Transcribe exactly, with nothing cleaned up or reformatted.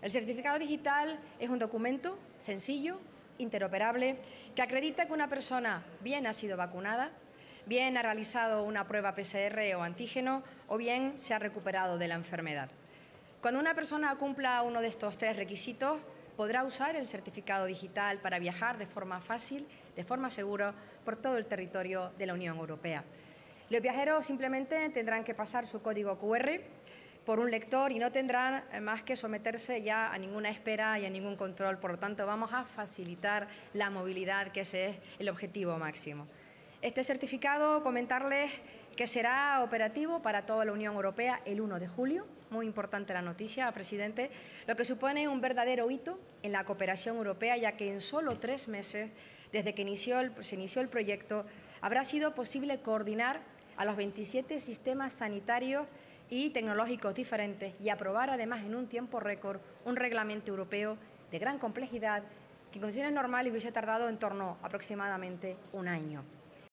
El certificado digital es un documento sencillo, interoperable, que acredita que una persona bien ha sido vacunada, bien ha realizado una prueba P C R o antígeno o bien se ha recuperado de la enfermedad. Cuando una persona cumpla uno de estos tres requisitos, podrá usar el certificado digital para viajar de forma fácil, de forma segura, por todo el territorio de la Unión Europea. Los viajeros simplemente tendrán que pasar su código cu erre por un lector y no tendrán más que someterse ya a ninguna espera y a ningún control. Por lo tanto, vamos a facilitar la movilidad, que ese es el objetivo máximo. Este certificado, comentarles que será operativo para toda la Unión Europea el uno de julio. Muy importante la noticia, presidente, lo que supone un verdadero hito en la cooperación europea, ya que en solo tres meses, desde que inició el, se inició el proyecto, habrá sido posible coordinar a los veintisiete sistemas sanitarios y tecnológicos diferentes y aprobar, además, en un tiempo récord, un reglamento europeo de gran complejidad que en condiciones normales hubiese tardado en torno a aproximadamente un año.